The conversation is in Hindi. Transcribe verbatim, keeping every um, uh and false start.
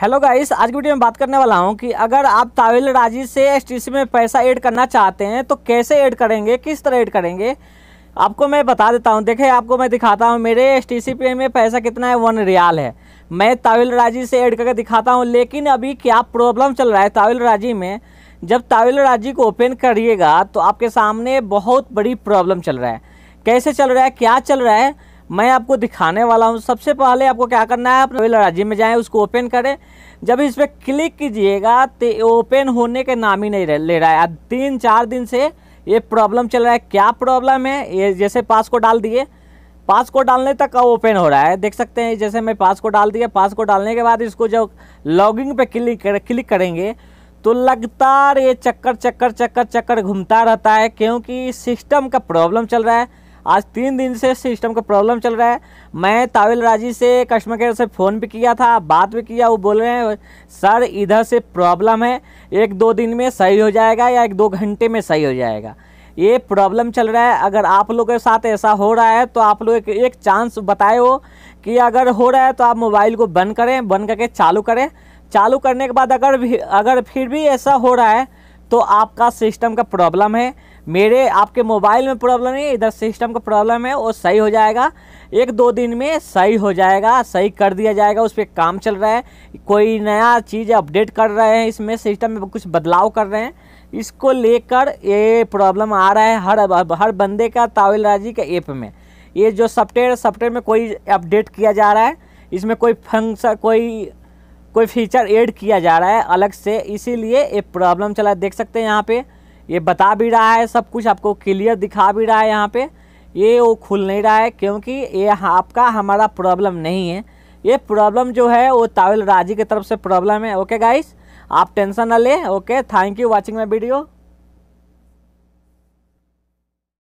हेलो गाइस, आज की वीडियो में बात करने वाला हूं कि अगर आप ताविल राजी से एसटीसी में पैसा ऐड करना चाहते हैं तो कैसे ऐड करेंगे, किस तरह ऐड करेंगे, आपको मैं बता देता हूं। देखें, आपको मैं दिखाता हूं मेरे एसटीसी पे में पैसा कितना है, वन रियाल है। मैं ताविल राजी से ऐड करके दिखाता हूं। लेकिन अभी क्या प्रॉब्लम चल रहा है ताविल राजी में, जब ताविल राजी को ओपन करिएगा तो आपके सामने बहुत बड़ी प्रॉब्लम चल रहा है। कैसे चल रहा है, क्या चल रहा है, मैं आपको दिखाने वाला हूं। सबसे पहले आपको क्या करना है, आप ताविल राजी में जाएं, उसको ओपन करें। जब इस पर क्लिक कीजिएगा तो ओपन होने के नाम ही नहीं ले रहा है। तीन चार दिन से ये प्रॉब्लम चल रहा है। क्या प्रॉब्लम है, ये जैसे पास को डाल दिए, पास को डालने तक ओपन हो रहा है, देख सकते हैं। जैसे मैं पास को डाल दिया, पास को डालने के बाद इसको जब लॉगिन पर क्लिक कर, क्लिक करेंगे तो लगातार ये चक्कर चक्कर चक्कर चक्कर घूमता रहता है, क्योंकि सिस्टम का प्रॉब्लम चल रहा है। आज तीन दिन से सिस्टम का प्रॉब्लम चल रहा है। मैं ताविल राजी से कस्टमर केयर से फ़ोन भी किया था, बात भी किया, वो बोल रहे हैं सर इधर से प्रॉब्लम है, एक दो दिन में सही हो जाएगा या एक दो घंटे में सही हो जाएगा। ये प्रॉब्लम चल रहा है। अगर आप लोगों के साथ ऐसा हो रहा है तो आप लोग एक, एक चांस बताए हो कि अगर हो रहा है तो आप मोबाइल को बंद करें, बंद करके चालू करें। चालू करने के बाद अगर भी अगर फिर भी ऐसा हो रहा है तो आपका सिस्टम का प्रॉब्लम है। मेरे आपके मोबाइल में प्रॉब्लम है, इधर सिस्टम का प्रॉब्लम है, वो सही हो जाएगा, एक दो दिन में सही हो जाएगा, सही कर दिया जाएगा। उस पर काम चल रहा है, कोई नया चीज़ अपडेट कर रहे हैं, इसमें सिस्टम में कुछ बदलाव कर रहे हैं, इसको लेकर ये प्रॉब्लम आ रहा है हर हर बंदे का। ताविल राजी के ऐप में ये जो सॉफ्टवेयर सॉफ्टवेयर में कोई अपडेट किया जा रहा है, इसमें कोई फंक्शन कोई कोई फीचर ऐड किया जा रहा है अलग से, इसीलिए ये प्रॉब्लम चला है। देख सकते हैं यहाँ पे ये बता भी रहा है, सब कुछ आपको क्लियर दिखा भी रहा है, यहाँ पे ये वो खुल नहीं रहा है, क्योंकि ये आपका हमारा प्रॉब्लम नहीं है। ये प्रॉब्लम जो है वो ताविल राजी की तरफ से प्रॉब्लम है। ओके गाइस, आप टेंशन ना लें। Okay, thank you watching my video.